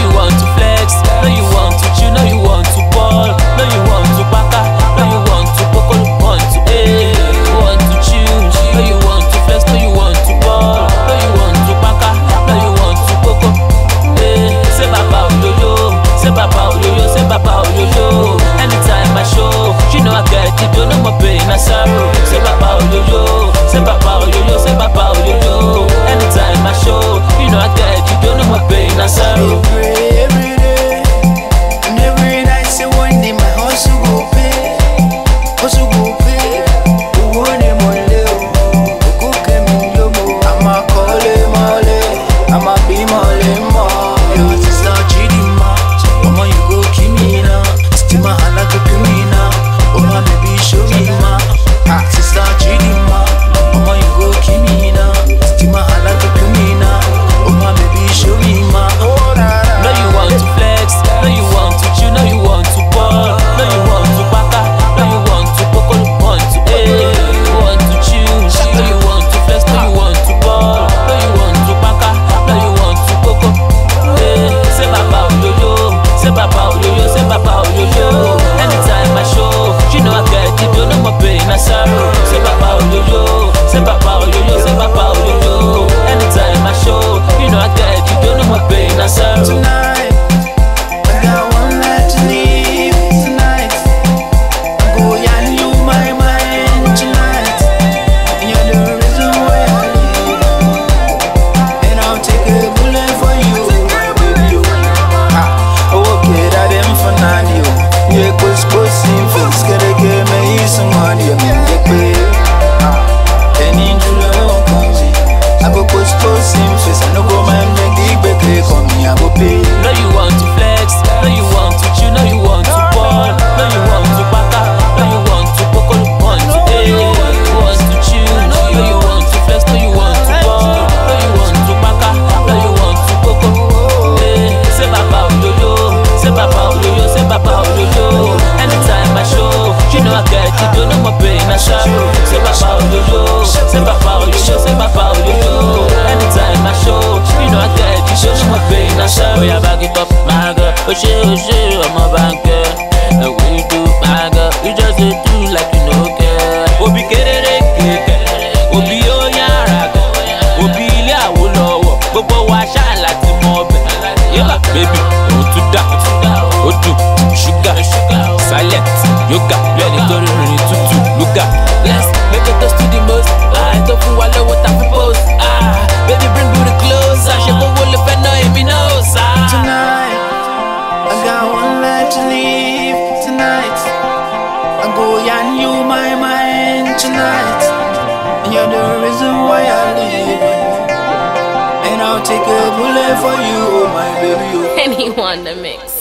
you want to flex, no you want to chill, no you want to ball, no you want to baka, no you want to poco, no you want to eh, no you want to chill, no you want to flex, no you want to ball, no you want to baka, no you want to poco, eh. Say Baba Oyoyo, say Baba Oyoyo, say Baba Oyoyo. Anytime I show, you know I get it, do no more pain or sorrow. Say Baba Oyoyo, say Baba Oyoyo, say Baba Oyoyo. Anytime I show, you know I get it, do no more pain or sorrow. Every day and every night, say one day my hustle go pay, hustle go pay. One day my love, the cook and me love. I'ma call him all, I'ma be my love. Yo, this now GD match, mama you go kill me now. Still my hand I go kill me now. Oh my baby show me ma. This now GD match, mama you go kill me now. Still my hand I go kill me now. Oh my baby show me ma. No you want to flex, no you want to chill, no you want to ball, no you want to baka, no you want to poco, no you want to eh, no you want to chill, no you want to flex, no you want to ball, no you want to baka, no you want to poco, eh. Say Baba Oyoyo, say Baba Oyoyo, say Baba Oyoyo. Anytime I show, you know I get it, you know my pain and sorrow. Say Baba Oyoyo, say Baba Oyoyo, say Baba Oyoyo. Anytime I show, you know I get it, you know my pain and sorrow. Tonight, I got one night to live. Tonight, I'm going to lose my mind. Tonight, you're the reason why I live, and I'll take a bullet for you, baby. I will get at them for nanny. Yeah, cause posting feels gotta get me some money. I'm in the pay. And in July, I go post posting feels. I no go man, make the big pay for me. I go pay. No, you want to flex, no, you want to chill, no, you want to ball, no, you want to baka, no, you want to poco, no, you want to eh, no, you want to chill, no, you want to flex, no, you want to ball, no, you want to baka, no, you want to poco, eh. Say Baba Oyoyo, say Baba Oyoyo, say Baba Oyoyo. Anytime I show, you know I get it, you know my pain and sorrow. Say Baba Oyoyo, say Baba Oyoyo, say Baba Oyoyo. Anytime I show, you know I get it, you know my pain and sorrow. Yeah, back it up, my girl. Oshé, I'm a banker. And we do, my girl. You just do like you know, girl. Obi kerere keke, Obi oyara keke, Obi ilé Awolowo. Gbogbo wa ṣá láti mọ ọbẹ̀. Yeah, baby, otu sugar, silent, yoga, lẹ́ni tó rìnrìn tútù, lúgà. Let's make a toast to the most. Tó fún wa lọ́wọ́ ta fún post. Baby, bring booty close. Ṣé kó wọlé fẹ́ náà èmi náà ó sá. Tonight, I got one life to live. Tonight, I go yarn you my mind. Tonight, you're the reason why I live. And I'll take a bullet for you, oh my baby. Anyone to mix.